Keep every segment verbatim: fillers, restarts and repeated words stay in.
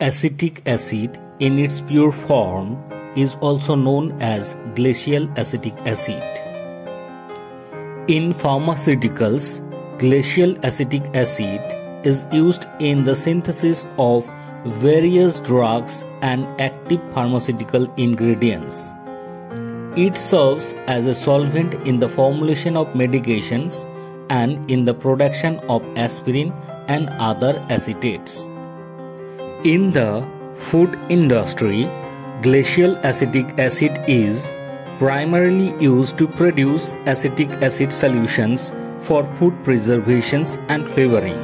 Acetic acid in its pure form is also known as glacial acetic acid. In pharmaceuticals, glacial acetic acid is used in the synthesis of various drugs and active pharmaceutical ingredients. It serves as a solvent in the formulation of medications and in the production of aspirin and other acetates. In the food industry, glacial acetic acid is primarily used to produce acetic acid solutions for food preservations and flavoring.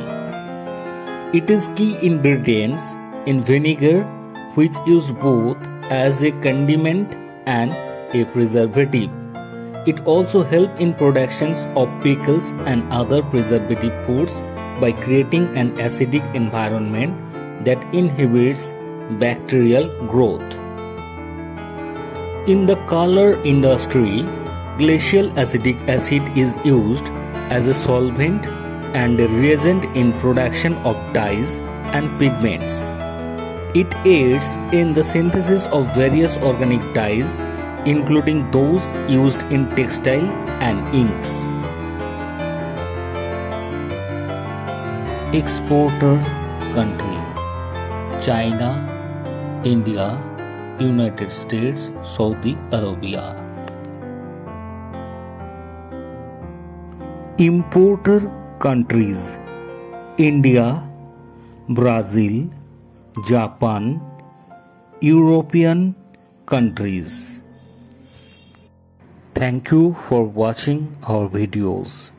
It is key ingredients in vinegar, which is both as a condiment and a preservative. It also helps in productions of pickles and other preservative foods by creating an acidic environment that inhibits bacterial growth. In the color industry, glacial acetic acid is used as a solvent and a reagent in production of dyes and pigments. It aids in the synthesis of various organic dyes, including those used in textile and inks. Exporter country: China, India, United States, Saudi Arabia. Importer countries: India, Brazil, Japan, European countries. Thank you for watching our videos.